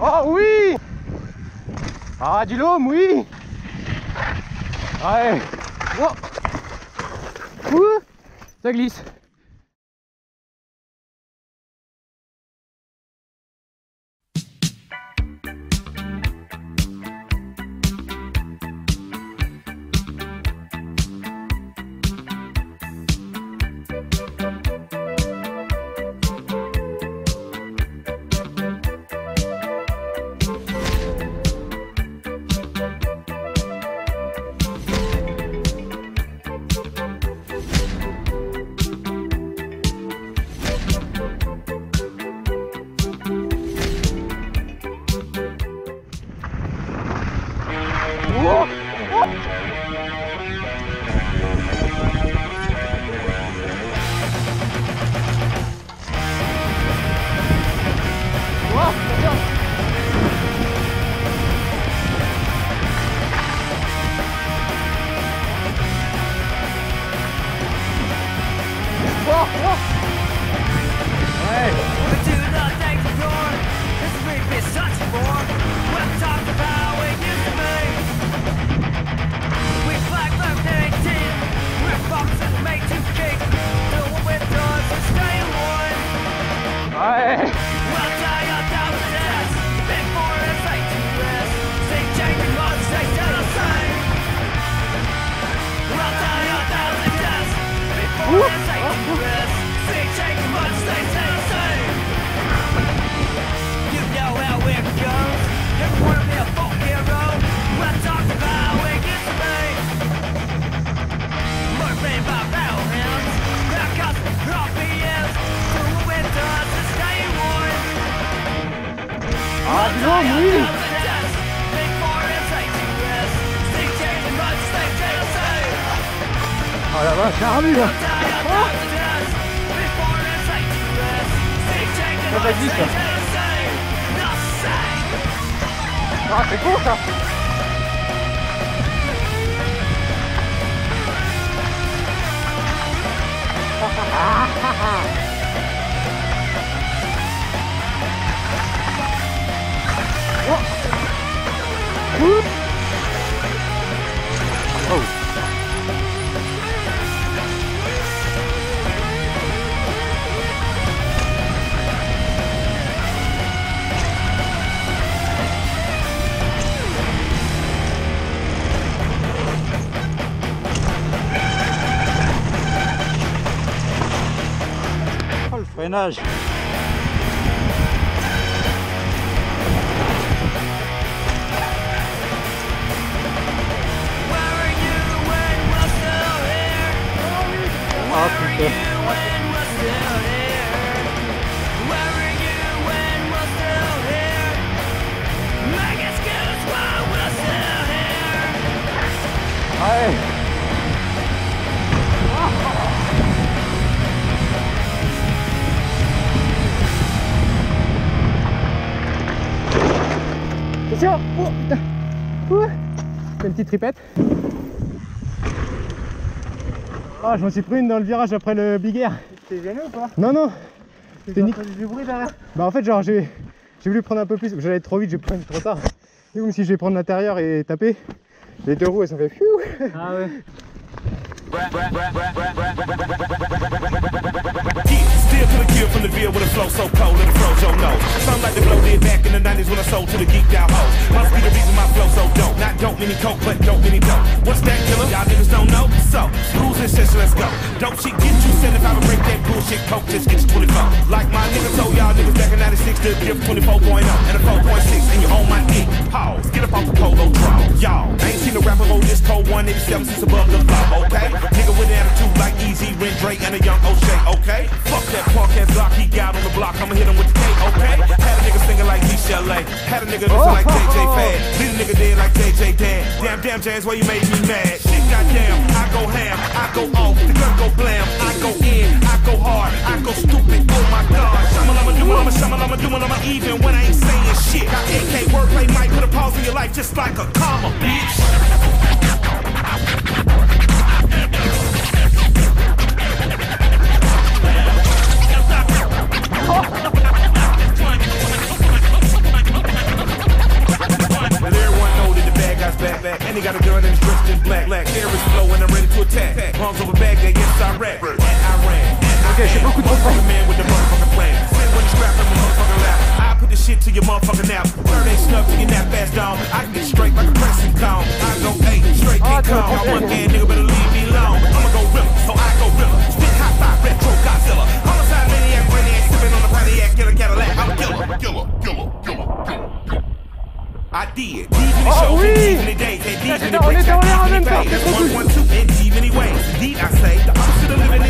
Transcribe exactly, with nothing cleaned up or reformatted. Oh oui! Ah, du loam, oui! Ouais! Oh. Ouh, ça glisse! Charmé là. Oh ça va vite ça. Ah c'est cool ça. Oh. Oh. Freinage. Ah putain. Allez. Tiens, oh putain, ouh, c'est une petite ripette. Ah, je m'en suis pris une dans le virage après le Big Air. T'es gêné ou pas? Non, non. C'était nique. Du bruit derrière. Bah en fait, genre j'ai voulu prendre un peu plus, j'allais trop vite, j'ai pris trop tard. Et comme si je vais prendre l'intérieur et taper, les deux roues elles sont fait fiou. Ah ouais. Still feel the kill from the beer with a flow so cold and the frozen no. Sound like the blow did back in the nineties when I sold to the geeked out hoes. Must be the reason my flow so dope. Not dope meaning coke, but dope meaning dope. What's that killer? Y'all niggas don't know. So screws and shit, so let's go. Dope shit get you sent if I would break that bullshit coke, just get you twenty-four. Like my niggas told y'all niggas back in ninety-six to give twenty-four point oh and a four point six and you own my dick. Pause. Get up off the polo draw. Y'all ain't seen a rapper hold this cold one eighty-seven since above the law. Okay. Nigga with an attitude like Easy, Ren, Drake, and a young O'Shea, okay? Fuck that park ass block he got on the block, I'ma hit him with the K, okay? Had a nigga singing like D C L A, had a nigga dancing like J J Fad, these nigga dead like J J Dan. Damn, damn, James, why you made me mad? Shit, goddamn, I go ham, I go off, the gun go blam, I go in, I go hard, I go stupid, oh my god. Shamalama, Dumalama, Shamalama, Dumalama, even when I ain't saying shit. Got A K wordplay, Mike, put a pause in your life just like a comma, bitch. Oh. Ok, j'ai beaucoup trop fort. Ah, t'es un oh oui! On est en l'air en même temps, c'est trop cool!